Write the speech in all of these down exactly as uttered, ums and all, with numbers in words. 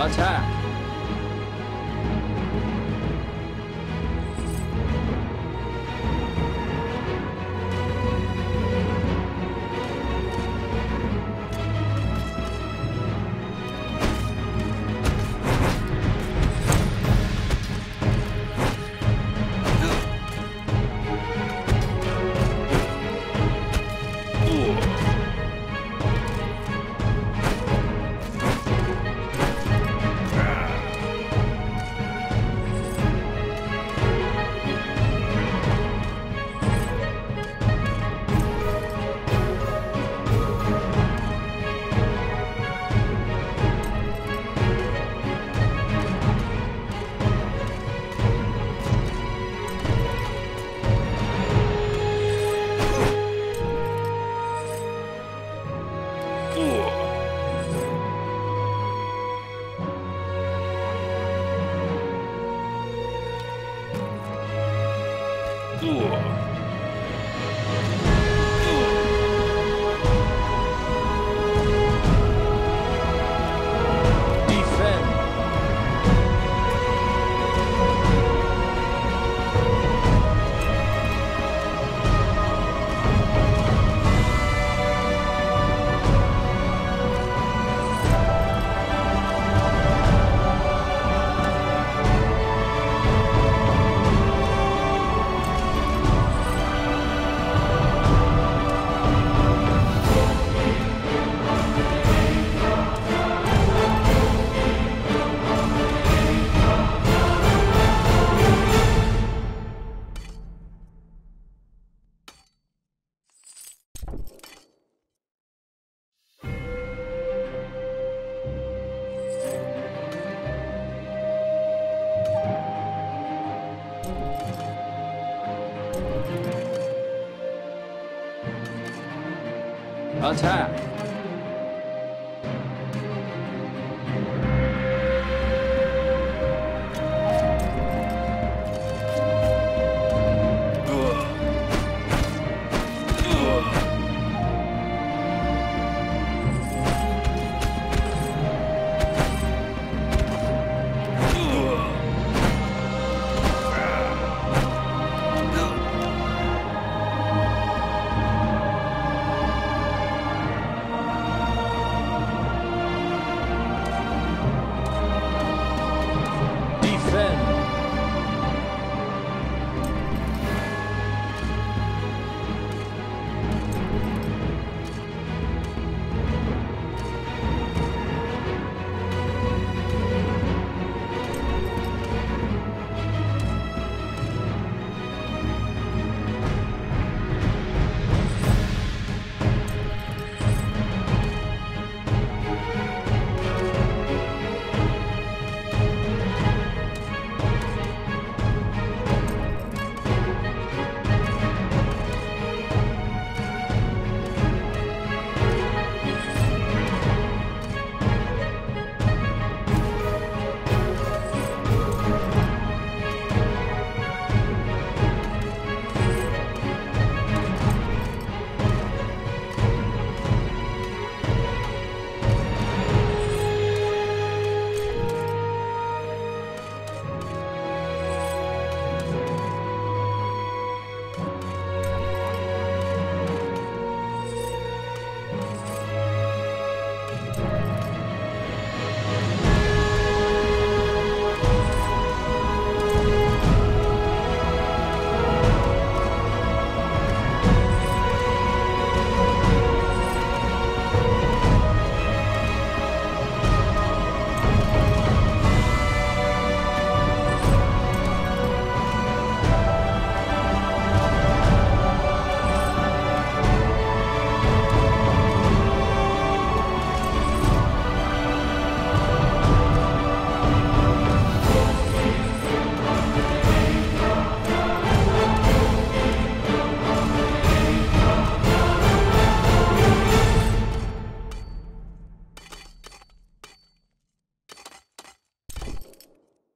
Attack! Attack!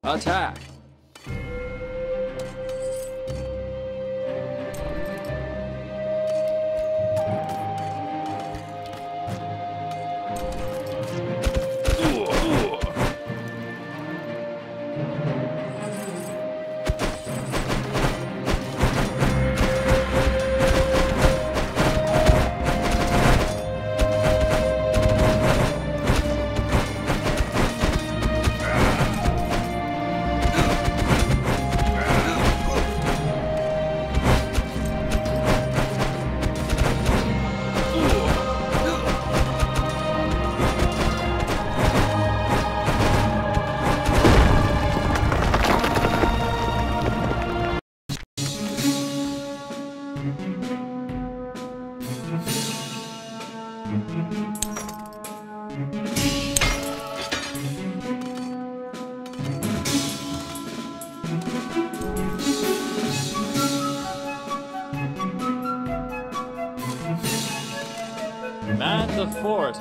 Attack! Man the fort.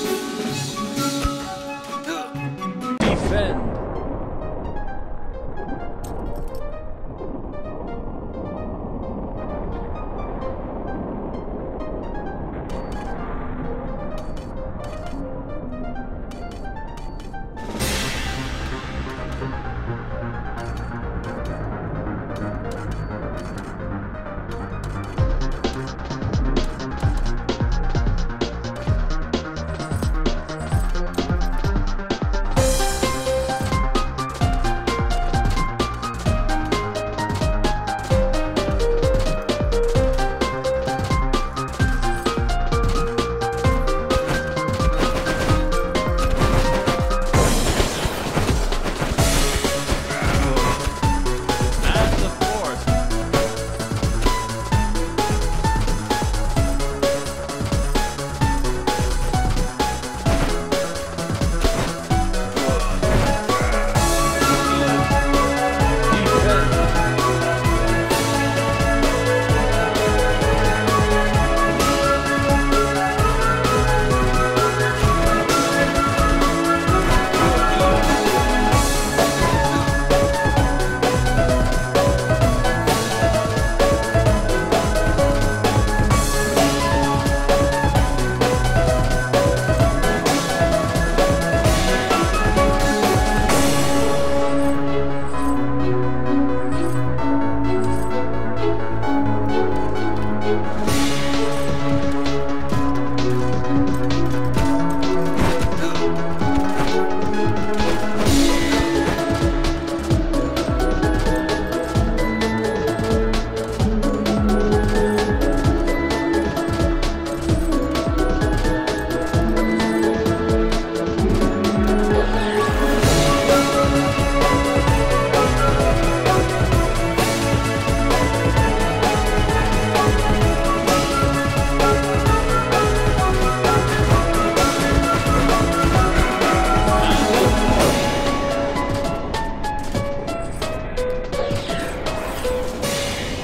Defend.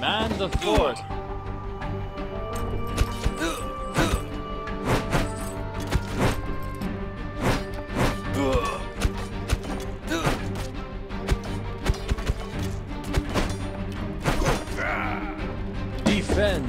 Man the fort. Defend.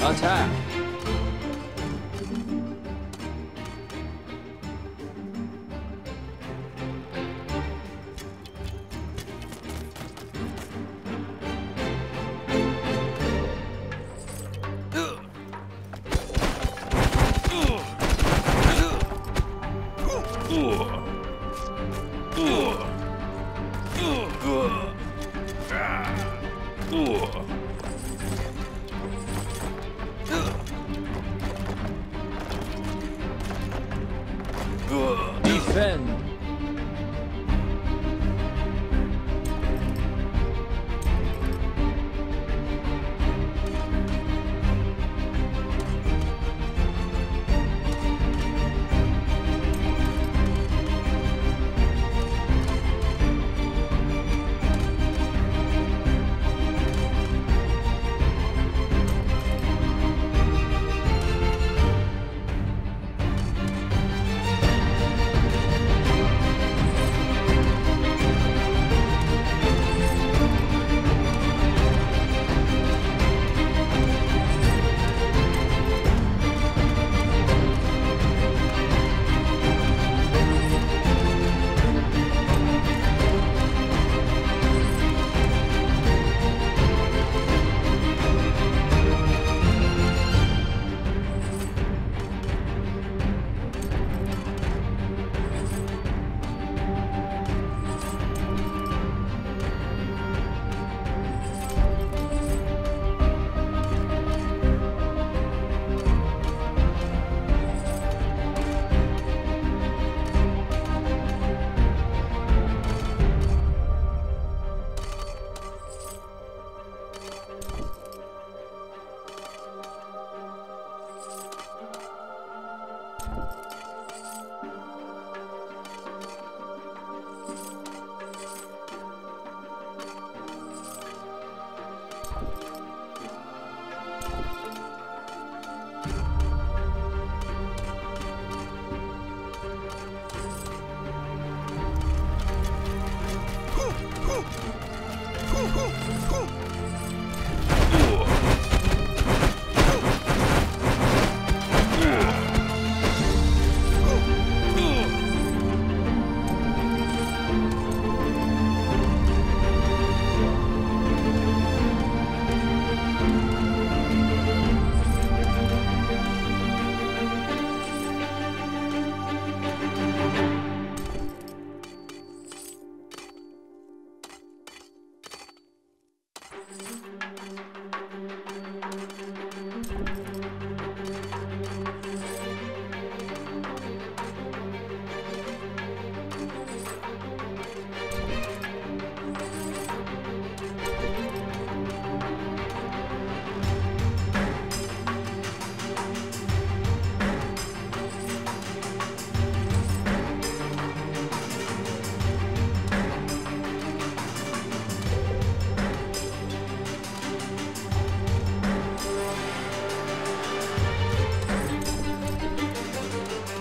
老陈，defend.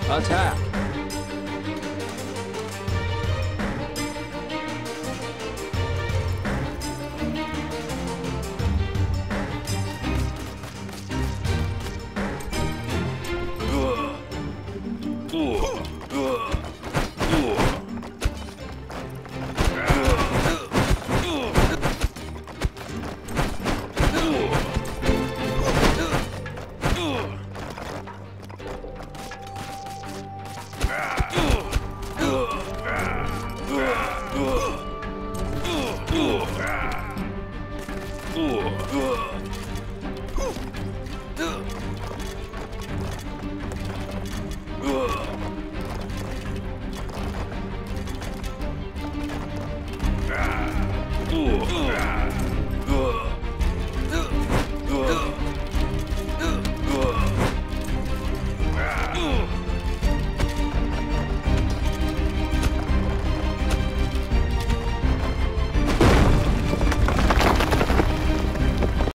Attack.